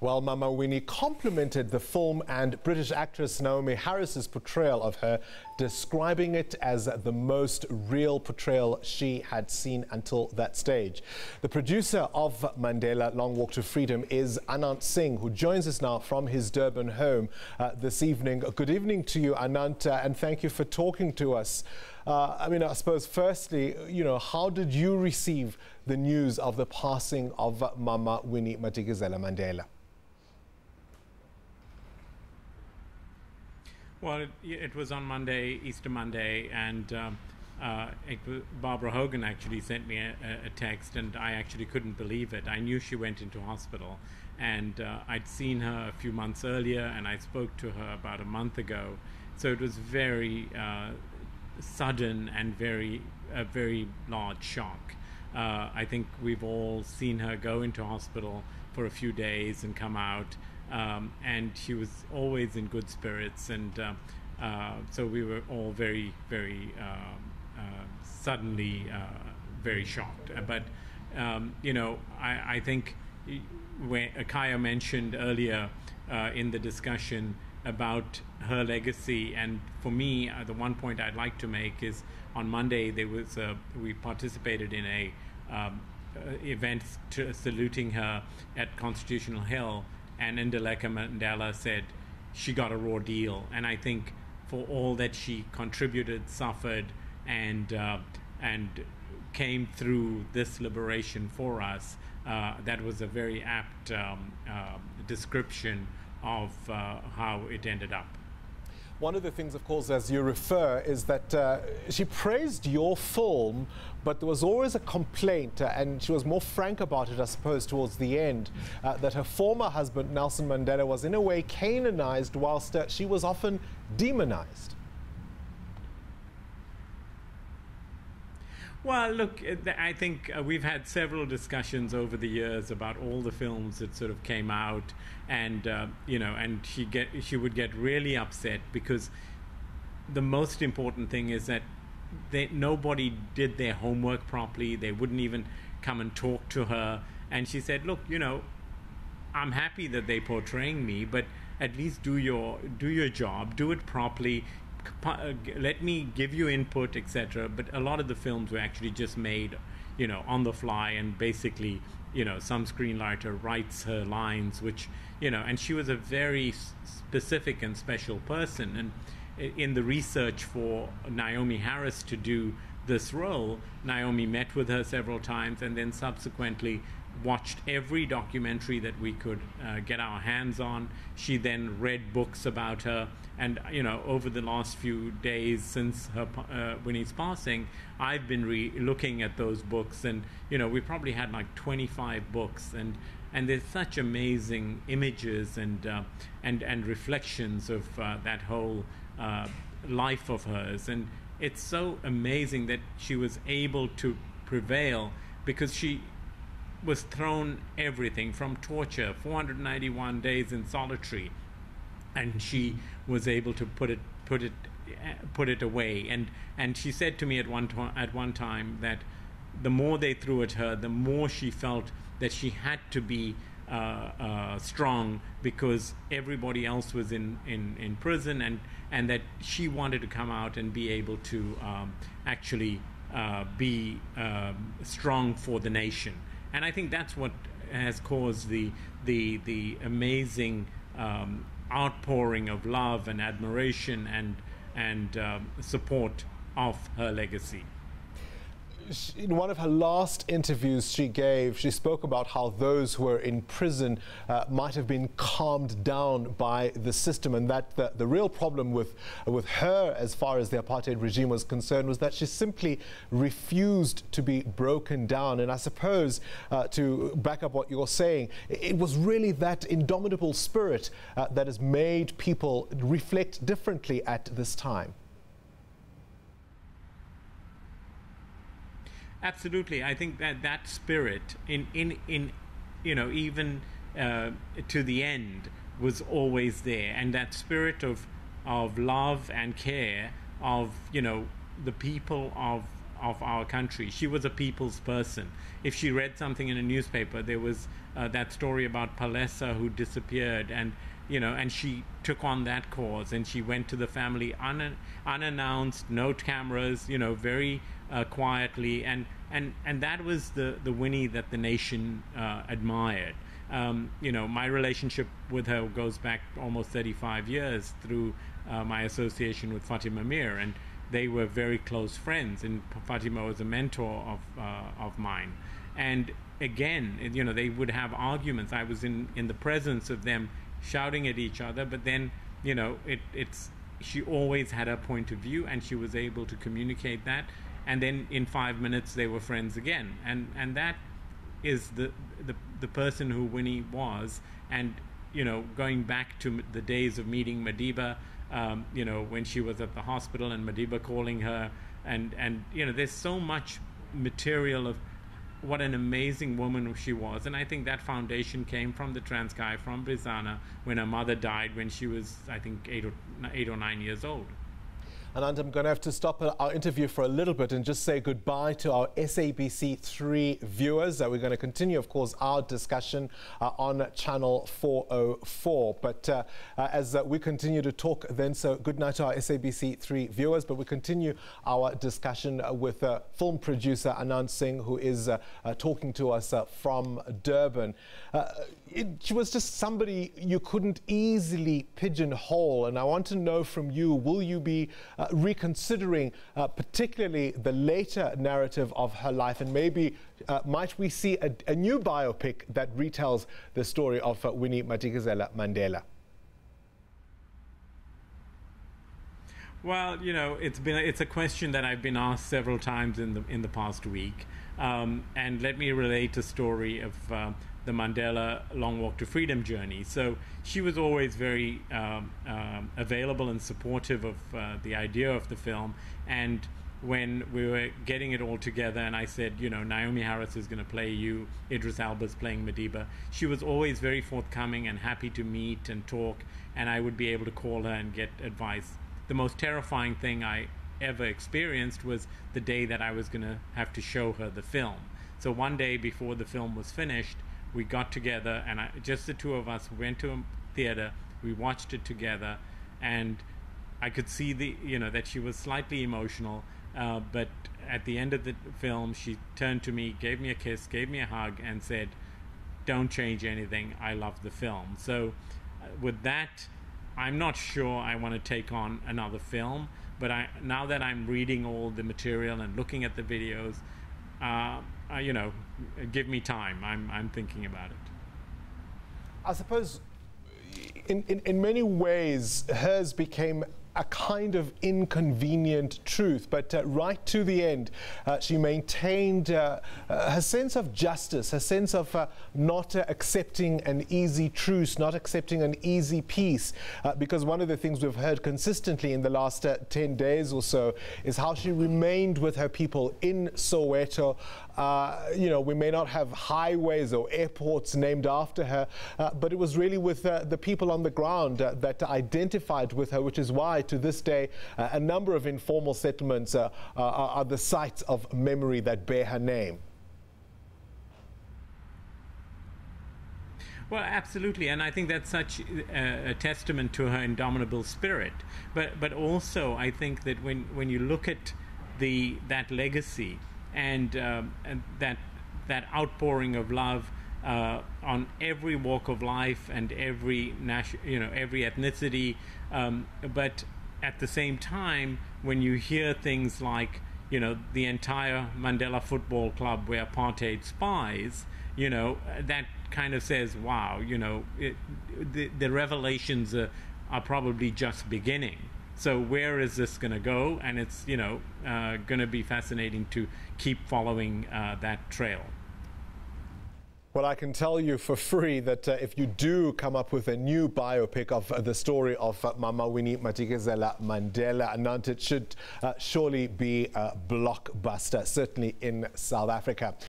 while Mama Winnie complimented the film and British actress Naomi Harris's portrayal of her, describing it as the most real portrayal she had seen until that stage. The producer of Mandela Long Walk to Freedom is Anant Singh, who joins us now from his Durban home this evening. Good evening to you, Anant, and thank you for talking to us. I mean, I suppose firstly, you know, how did you receive the news of the passing of Mama Winnie Madikizela-Mandela? Well, it was on Monday, Easter Monday, and Barbara Hogan actually sent me a text, and I actually couldn't believe it. I knew she went into hospital, and I'd seen her a few months earlier, and I spoke to her about a month ago. So it was very sudden and a very large shock. I think we've all seen her go into hospital for a few days and come out, and she was always in good spirits, and so we were all very, very suddenly very shocked. But you know, I think when Akaya mentioned earlier in the discussion about her legacy, and for me, the one point I'd like to make is on Monday there was we participated in a event saluting her at Constitutional Hill, and Indaleka Mandela said she got a raw deal, and I think for all that she contributed, suffered, and came through this liberation for us, that was a very apt description of how it ended up. One of the things, of course, as you refer, is that she praised your film, but there was always a complaint, and she was more frank about it, I suppose, towards the end, that her former husband, Nelson Mandela, was in a way canonized, whilst she was often demonized. Well, look, I think we've had several discussions over the years about all the films that sort of came out, and you know, and she would get really upset, because the most important thing is that nobody did their homework properly. They wouldn't even come and talk to her, and she said, "Look, you know, I'm happy that they're portraying me, but at least do your job, do it properly. Let me give you input, etc." But a lot of the films were actually just made, you know, on the fly, and basically, you know, some screenwriter writes her lines, which, you know, and she was a very specific and special person. And in the research for Naomi Harris to do this role, Naomi met with her several times, and then subsequently watched every documentary that we could get our hands on. She then read books about her, and you know, over the last few days since her Winnie's passing, I've been looking at those books, and you know, we probably had like 25 books, and there's such amazing images and reflections of that whole life of hers, and it's so amazing that she was able to prevail, because she was thrown everything from torture, 491 days in solitary, and she was able to put it away. And she said to me at one time that the more they threw at her, the more she felt that she had to be strong, because everybody else was in prison, and that she wanted to come out and be able to actually be strong for the nation. And I think that's what has caused the amazing outpouring of love and admiration and support of her legacy. In one of her last interviews she gave, she spoke about how those who were in prison might have been calmed down by the system, and that the real problem with her, as far as the apartheid regime was concerned, was that she simply refused to be broken down. And I suppose, to back up what you're saying, it was really that indomitable spirit that has made people reflect differently at this time. Absolutely, I think that spirit, in you know, even to the end, was always there, and that spirit of love and care of, you know, the people of of our country. She was a people's person. If she read something in a newspaper, there was that story about Palesa who disappeared, and and she took on that cause, and she went to the family unannounced, no cameras, very quietly, and that was the Winnie that the nation admired. My relationship with her goes back almost 35 years through my association with Fatima Mir, and they were very close friends, and Fatima was a mentor of mine. And again, they would have arguments. I was in the presence of them shouting at each other, but then, she always had her point of view, and she was able to communicate that. And then in 5 minutes, they were friends again. And that is the person who Winnie was. And, going back to the days of meeting Madiba, when she was at the hospital and Madiba calling her, and there's so much material of what an amazing woman she was. And I think that foundation came from the Transkei, from Brizana, when her mother died when she was, I think, 8 or 9 years old. Anant, I'm going to have to stop our interview for a little bit and just say goodbye to our SABC3 viewers. We're going to continue, of course, our discussion on Channel 404. But as we continue to talk then, so good night to our SABC3 viewers. But we continue our discussion with film producer Anant Singh, who is talking to us from Durban. She was just somebody you couldn't easily pigeonhole. And I want to know from you, will you be reconsidering particularly the later narrative of her life, and maybe might we see a new biopic that retells the story of Winnie Madikizela-Mandela? Well, it's a question that I've been asked several times in the past week, and let me relate a story of the Mandela Long Walk to Freedom journey. So she was always very available and supportive of the idea of the film. And when we were getting it all together and I said, Naomi Harris is going to play you, Idris Elba's playing Madiba, she was always very forthcoming and happy to meet and talk, and I would be able to call her and get advice. The most terrifying thing I ever experienced was the day that I was going to have to show her the film. So one day before the film was finished, we got together, and just the two of us went to a theater. We watched it together, and I could see that she was slightly emotional. But at the end of the film, she turned to me, gave me a kiss, gave me a hug, and said, "Don't change anything. I love the film." So, with that, I'm not sure I want to take on another film. But now that I'm reading all the material and looking at the videos, give me time. I'm thinking about it. I suppose in many ways hers became a kind of inconvenient truth, but right to the end she maintained her sense of justice, her sense of not accepting an easy truce, not accepting an easy peace, because one of the things we've heard consistently in the last 10 days or so is how she remained with her people in Soweto. We may not have highways or airports named after her, but it was really with the people on the ground that identified with her, which is why to this day a number of informal settlements are the sites of memory that bear her name. Well, absolutely, and I think that's such a testament to her indomitable spirit. But also, I think that when you look at that legacy and that outpouring of love on every walk of life and every every ethnicity, but at the same time, when you hear things like the entire Mandela Football Club were apartheid spies, that kind of says, wow, the revelations are probably just beginning. So where is this going to go? And it's going to be fascinating to keep following that trail. Well, I can tell you for free that if you do come up with a new biopic of the story of Mama Winnie Madikizela-Mandela, Anant, it should surely be a blockbuster, certainly in South Africa.